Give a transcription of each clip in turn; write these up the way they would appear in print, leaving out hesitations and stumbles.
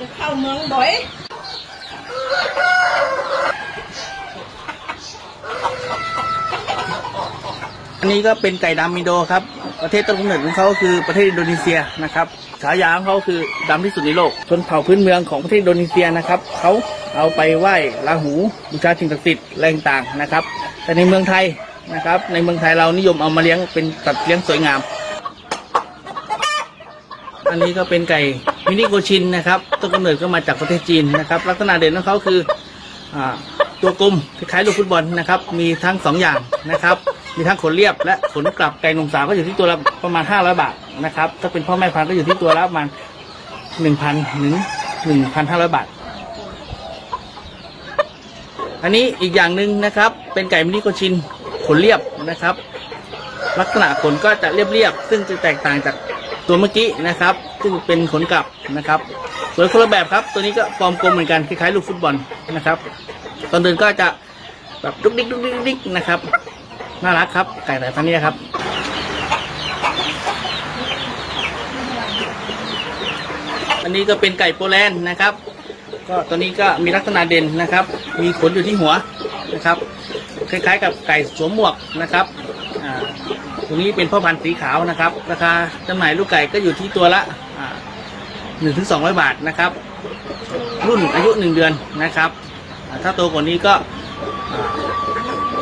จะเข้าเมืองบ่อยอันนี้ก็เป็นไก่ดำอินโดครับประเทศต้นกำเนิดของเขาคือประเทศอินโดนีเซียนะครับฉายาของเขาคือดำที่สุดในโลกชนเผ่าพื้นเมืองของประเทศอินโดนีเซียนะครับเขาเอาไปไหว้ราหูบูชาสิ่งศักดิ์สิทธิ์แรงต่างนะครับแต่ในเมืองไทยนะครับในเมืองไทยเรานิยมเอามาเลี้ยงเป็นสัตว์เลี้ยงสวยงามอันนี้ก็เป็นไก่มินิโกชินนะครับต้นกำเนิดก็มาจากประเทศจีนนะครับลักษณะเด่นของเขาคือตัวกลมคล้ายลูกฟุตบอลนะครับมีทั้ง2อย่างนะครับมีทั้งขนเรียบและขนกลับไก่นมสาวก็อยู่ที่ตัวละประมาณ500บาทนะครับถ้าเป็นพ่อแม่พันธุ์ก็อยู่ที่ตัวละประมาณ 1,000 ถึง 1,500 บาทอันนี้อีกอย่างหนึ่งนะครับเป็นไก่มินิโกชินขนเรียบนะครับลักษณะขนก็จะเรียบๆซึ่งจะแตกต่างจากตัวเมื่อกี้นะครับซึ่งเป็นขนกลับนะครับสวยคนละแบบครับตัวนี้ก็ฟอร์มกลมเหมือนกันคล้ายๆลูกฟุตบอลนะครับตอนเดินก็จะแบบดุ๊กดิ๊กดุ๊กดิ๊กนะครับน่ารักครับไก่สายพันธุ์นี้ครับอันนี้ก็เป็นไก่โปแลนด์นะครับก็ตัวนี้ก็มีลักษณะเด่นนะครับมีขนอยู่ที่หัวนะครับคล้ายๆกับไก่สวมหมวกนะครับตัวนี้เป็นพ่อพันธุ์สีขาวนะครับราคาจำหน่ายลูกไก่ก็อยู่ที่ตัวละ 1-200 บาทนะครับรุ่นอายุ1เดือนนะครับถ้าโตกว่านี้ก็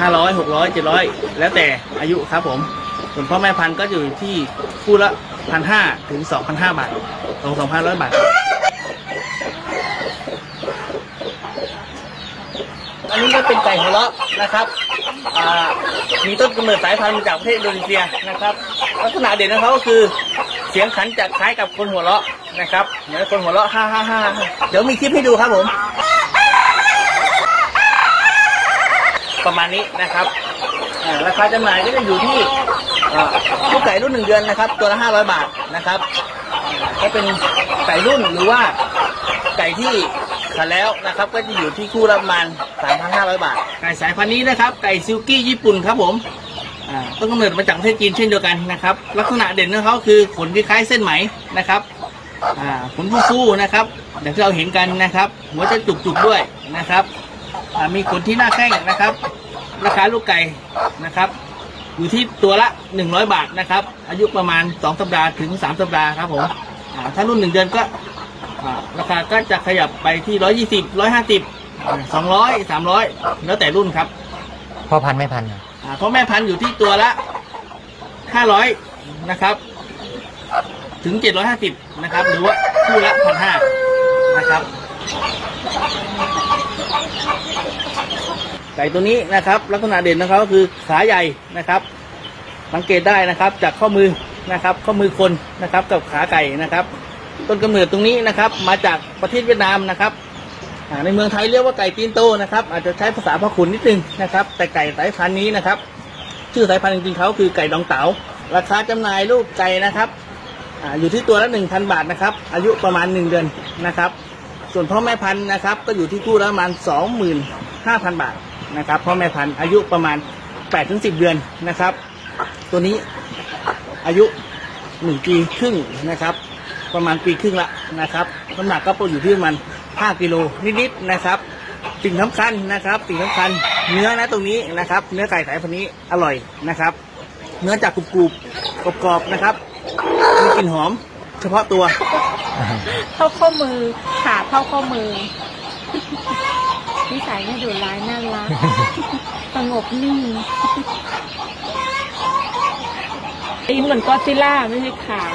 500 600 700แล้วแต่อายุครับผมส่วนพ่อแม่พันธุ์ก็อยู่ที่คู่ละ 1,500 ถึง 2,500 บาท 2,500 บาทอันนี้ก็เป็นไก่หัวเราะนะครับมีต้นกำเนิดสายพันธุ์มาจากประเทศอินโดนีเซียนะครับลักษณะเด่นของเขาก็คือเสียงขันจะคล้ายกับคนหัวเราะนะครับเหมือนคนหัวเราะฮ่าฮ่าฮ่าเดี๋ยวมีคลิปให้ดูครับผมประมาณนี้นะครับราคาจำหน่ายก็จะอยู่ที่ลูกไก่รุ่น1เดือนนะครับตัวละ500บาทนะครับถ้าเป็นไก่รุ่นหรือว่าไก่ที่ขันแล้วนะครับก็จะอยู่ที่คู่ละประมาณ 3,500 บาทไก่สายพันธุ์นี้นะครับไก่ซิลกี้ญี่ปุ่นครับผมต้นกำเนิดมาจากประเทศจีนเช่นเดียวกันนะครับลักษณะเด่นของเขาคือขนคล้ายเส้นไหมนะครับขนฟูๆนะครับอย่างที่เราเห็นกันนะครับหัวจะจุกๆด้วยนะครับมีขนที่หน้าแข้งนะครับราคาลูกไก่นะครับอยู่ที่ตัวละ100บาทนะครับอายุประมาณ2สัปดาห์ถึง3สัปดาห์ครับผมถ้ารุ่น1เดือนก็ราคาก็จะขยับไปที่120 150 200 300แล้วแต่รุ่นครับพ่อพันธุ์แม่พันธุ์พ่อแม่พันธุ์อยู่ที่ตัวละ500นะครับถึง750นะครับหรือว่าคู่ละ 1,500 นะครับไก่ตัวนี้นะครับลักษณะเด่นของเขาคือขาใหญ่นะครับสังเกตได้นะครับจากข้อมือนะครับข้อมือคนนะครับกับขาไก่นะครับต้นกำเนิดตรงนี้นะครับมาจากประเทศเวียดนามนะครับในเมืองไทยเรียกว่าไก่ตีนโตนะครับอาจจะใช้ภาษาพหุนนิดนึงนะครับแต่ไก่สายพันธุ์นี้นะครับชื่อสายพันธุ์จริงๆเขาคือไก่ดองเต๋าราคาจำหน่ายลูกไก่นะครับอยู่ที่ตัวละ 1,000 บาทนะครับอายุประมาณ1เดือนนะครับส่วนพ่อแม่พันธุ์นะครับก็อยู่ที่คู่ละประมาณ 25,000 บาทนะครับพ่อแม่พันธุ์อายุประมาณ 8-10 เดือนนะครับตัวนี้อายุ1ปีครึ่งนะครับประมาณปีครึ่งละนะครับน้ำหนักก็อยู่ที่ประมาณ5กิโลนิดๆนะครับสิ่งสำคัญนะครับสิ่งสำคัญเนื้อนะตรงนี้นะครับเนื้อไก่สายพันธุ์นี้อร่อยนะครับเนื้อจากกรุบๆกรอบๆนะครับมีกลิ่นหอมเฉพาะตัวเข้าข้อมือขาเข้าข้อมือนิสัยไม่ดุร้ายน่ารักสงบนิ่งตีนเหมือนก็อดซิลล่าไม่ใช่ขาว